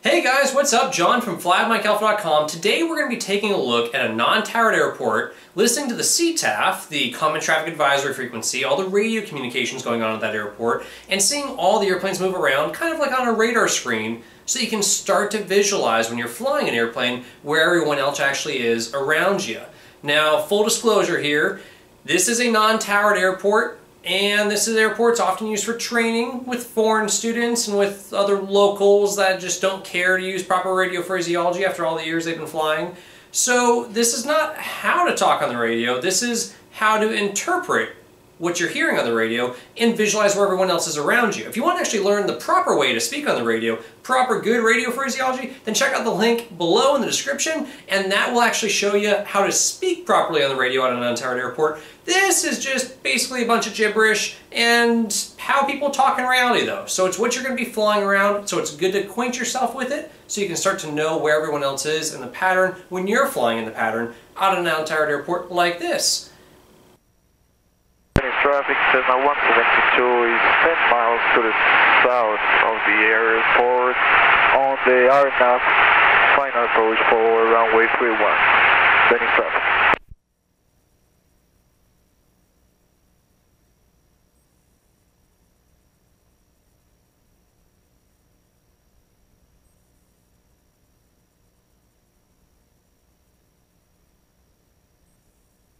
Hey guys, what's up? John from fly8ma.com. Today we're going to be taking a look at a non-towered airport, listening to the CTAF, the Common Traffic Advisory Frequency, all the radio communications going on at that airport, and seeing all the airplanes move around, kind of like on a radar screen, so you can start to visualize when you're flying an airplane where everyone else actually is around you. Now, full disclosure here, this is a non-towered airport, and this is airports often used for training with foreign students and with other locals that just don't care to use proper radio phraseology after all the years they've been flying. So this is not how to talk on the radio, this is how to interpret what you're hearing on the radio and visualize where everyone else is around you. If you want to actually learn the proper way to speak on the radio, proper good radio phraseology, then check out the link below in the description, and that will actually show you how to speak properly on the radio at a non-towered airport. This is just basically a bunch of gibberish and how people talk in reality though. So it's what you're going to be flying around, so it's good to acquaint yourself with it so you can start to know where everyone else is in the pattern when you're flying in the pattern at a non-towered airport like this. Traffic, Cessna 172 is 10 miles to the south of the airport on the RNAV final approach for runway 31. Landing traffic. Cessna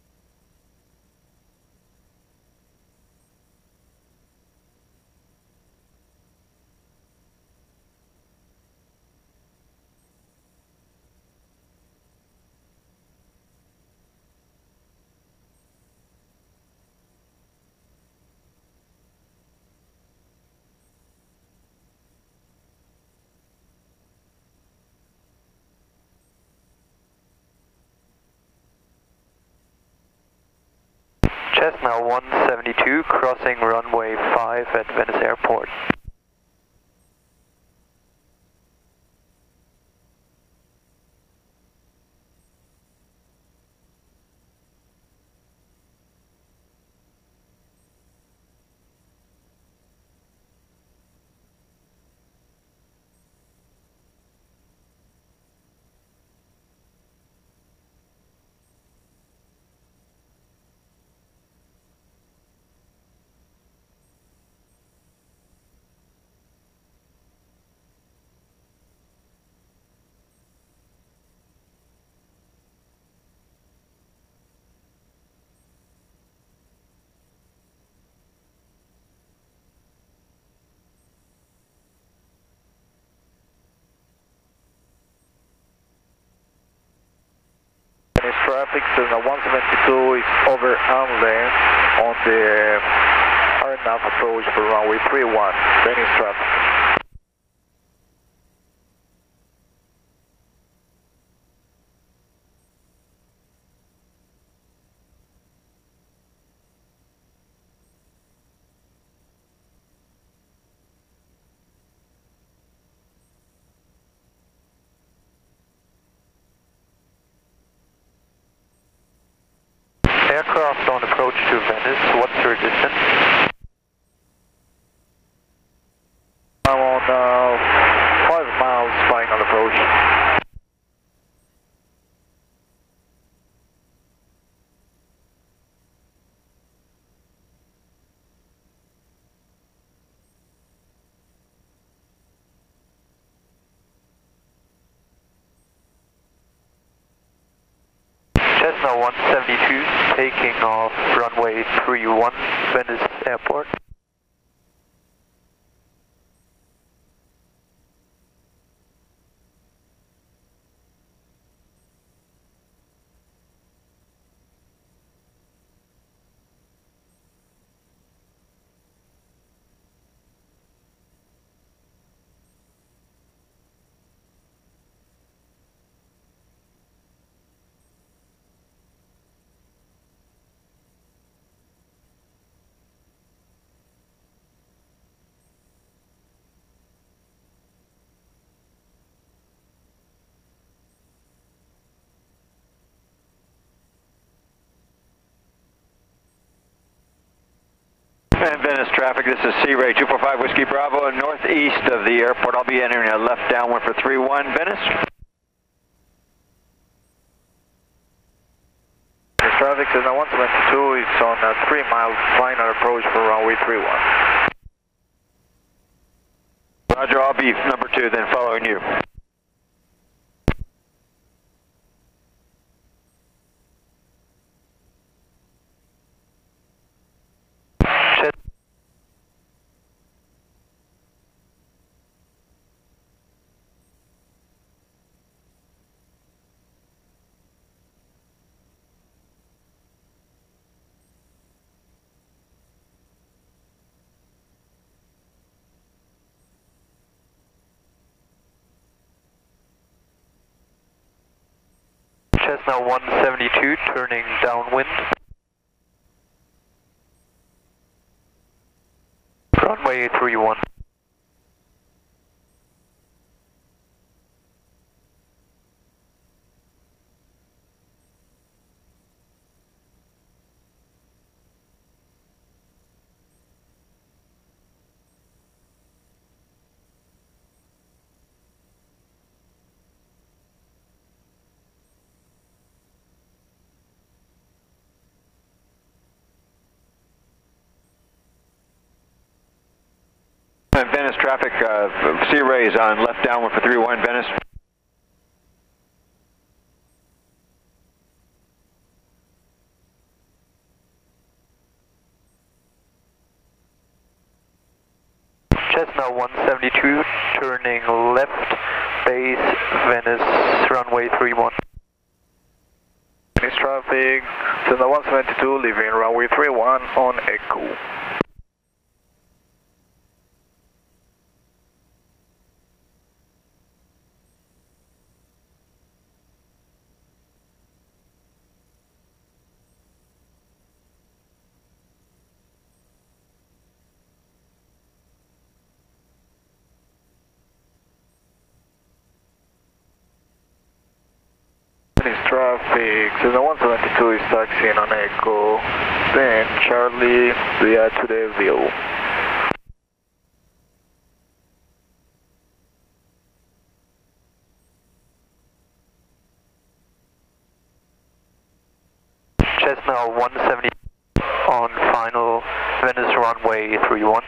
172 crossing runway 5 at Venice Airport. Traffic, Cessna 172 is over unland on the RNAV approach for runway 31. Landing traffic. Aircraft on approach to Venice, what's your distance? I'm on 5 miles flying on approach. Cessna 172 taking off runway 31, Venice Airport. And Venice traffic, this is Sea Ray 245 Whiskey Bravo, northeast of the airport. I'll be entering a left downwind for 3-1, Venice. The traffic, Cessna 172, it's on a 3-mile final approach for runway 31. Roger, I'll be number 2, then following you. Cessna 172, turning downwind. Runway 31. Venice traffic, Sea Rays on left downwind for 31, Venice. Cessna 172, turning left, base, Venice, runway 31. Venice traffic, Cessna 172, leaving runway 31 on Echo. Traffic, so the 172 is taxiing on Echo, then Charlie, we are to the view. Cessna 170 on final, Venice runway 31.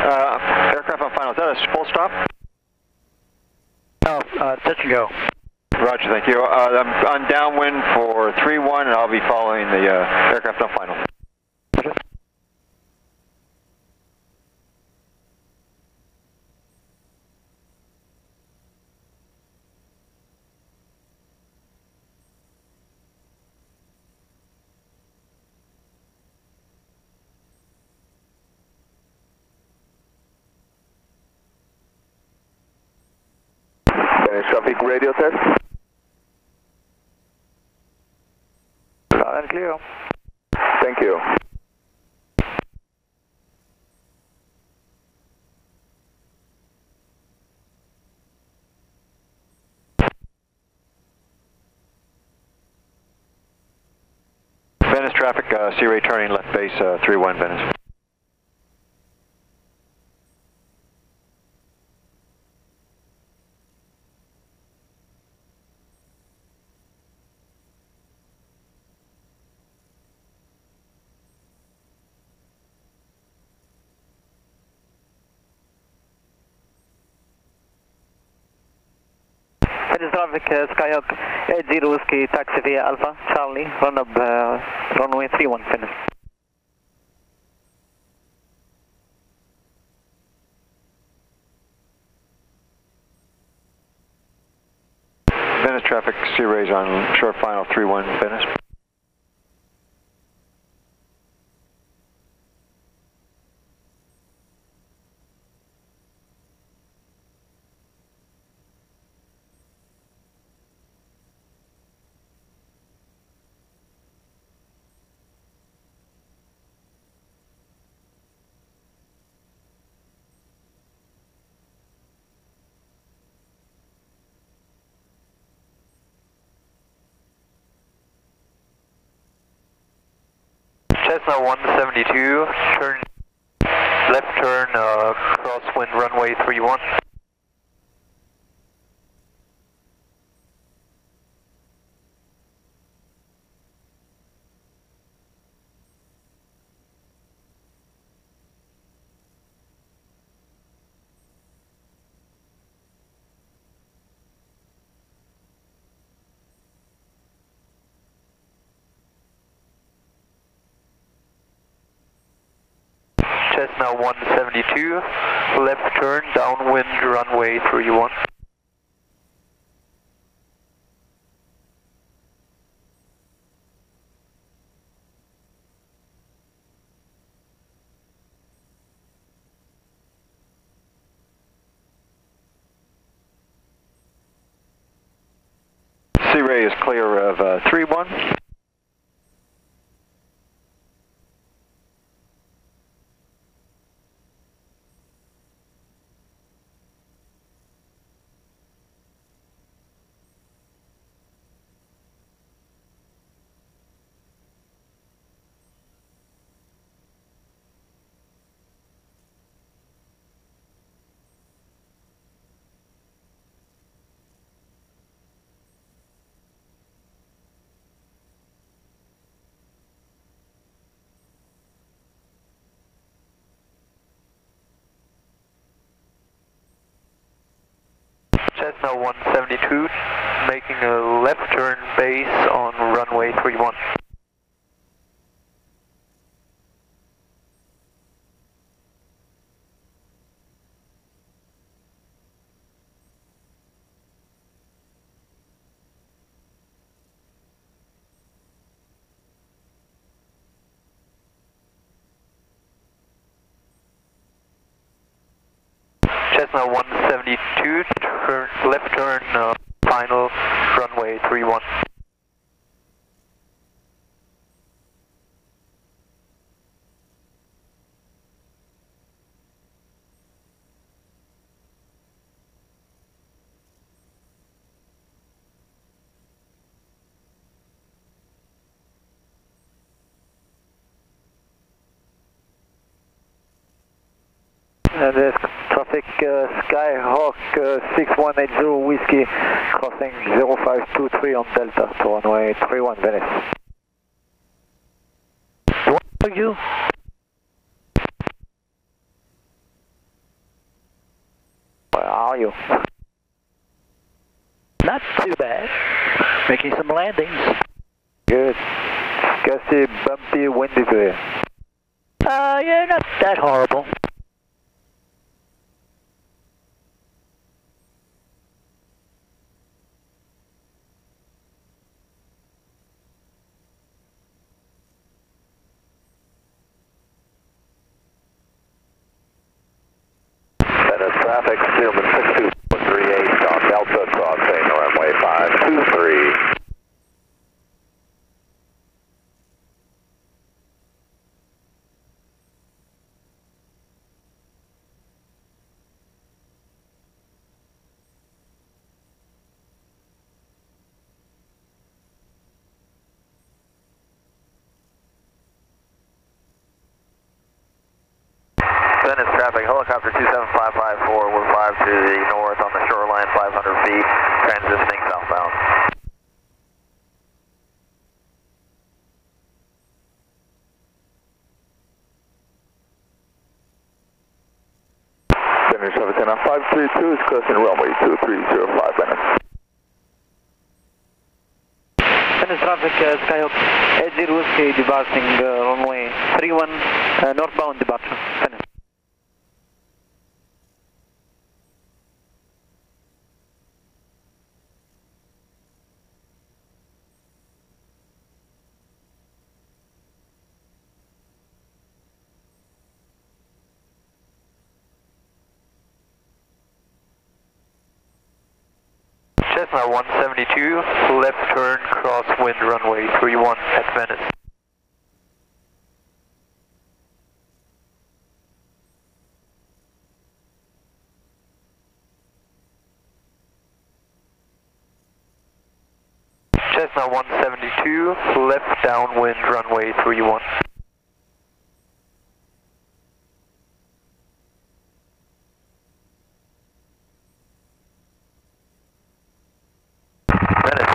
Aircraft on final, is that a full stop? No, touch and go. Roger, thank you. I'm on downwind for 3-1, and I'll be following the aircraft on final. Roger. Traffic radio test. And clear. Thank you. Venice traffic, Sea Ray turning left base, 31 Venice. Traffic, Skyhawk 80 Whiskey, taxi via Alpha, Charlie, run up runway 31, finish. Venice traffic, Sea Rays on short final 31, Venice. Cessna 172, turn left turn, crosswind runway 31. Cessna 172, left turn, downwind, runway 31. C-ray is clear of 31. Cessna 172, making a left turn base on runway 31. Cessna 172, turn, left turn, final, runway 31. There's traffic Skyhawk 6180 Whiskey crossing 0523 on Delta to runway 31 Venice. What are you? Where are you? Not too bad. Making some landings. Good. Gusty, bumpy, windy today. Yeah, not that horrible. Traffic, Steelman 6238 on Delta, crossing runway 523. Venice traffic, helicopter 27554, we're 5 to the north on the shoreline, 500 feet, transitioning southbound. Venice traffic, 532 is crossing runway 2305, Venice. Venice traffic, Skyhawk 80 Whiskey departing runway 31, northbound departure, Venice. Cessna 172, left turn, crosswind runway 31 at Venice. Cessna 172, left downwind runway 31.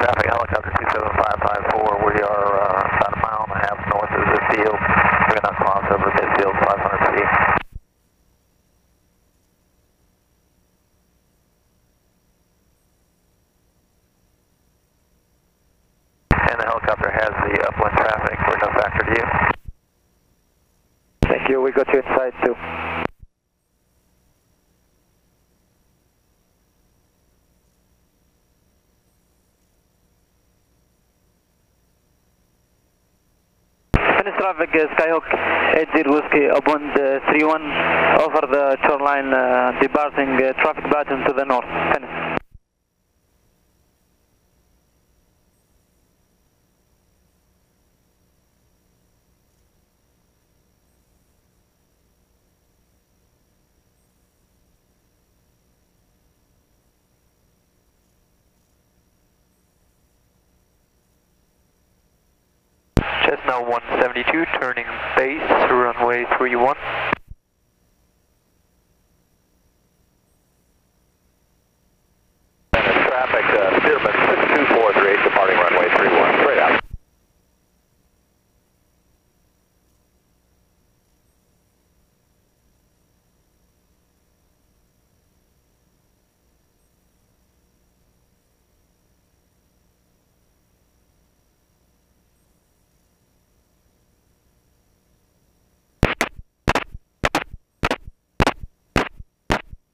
traffic, helicopter 27554, we are about a mile and a half north of the field. We're going to cross over midfield 500 feet. And the helicopter has the upwind traffic. We're no factor to you. Thank you, we got you inside too. Traffic Skyhawk 80 Whiskey upwind 31 over the shoreline, departing traffic pattern to the north. Finish. Cessna 172, turning base, runway 31. And traffic, Stearman 6243, departing runway 31, straight out.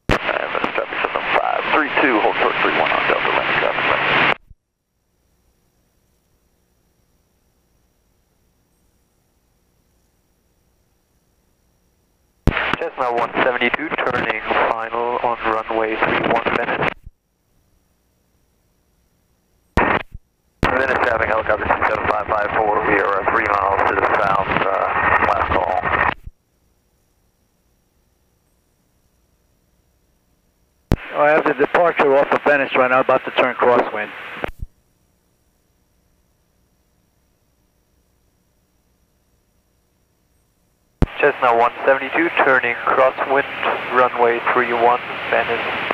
Cessna 172, turning final on runway 31, Venice. Venice having helicopter 27554, we are 3 miles to the south, last call. I have the departure off of Venice right now, about to turn crosswind. Cessna 172, turning crosswind, runway 31, Venice.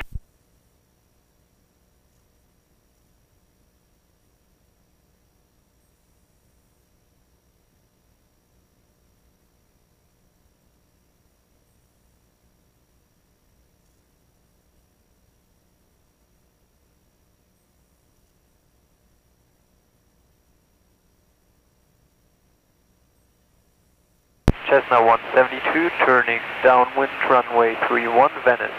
Cessna 172, turning downwind, runway 31, Venice.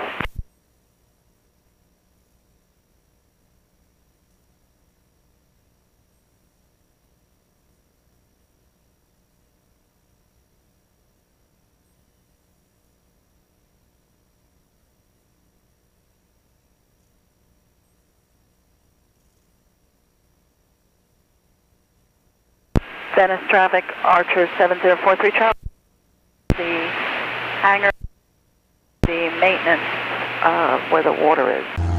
Venice traffic, Archer 7043 travel. The hangar, the maintenance where the water is.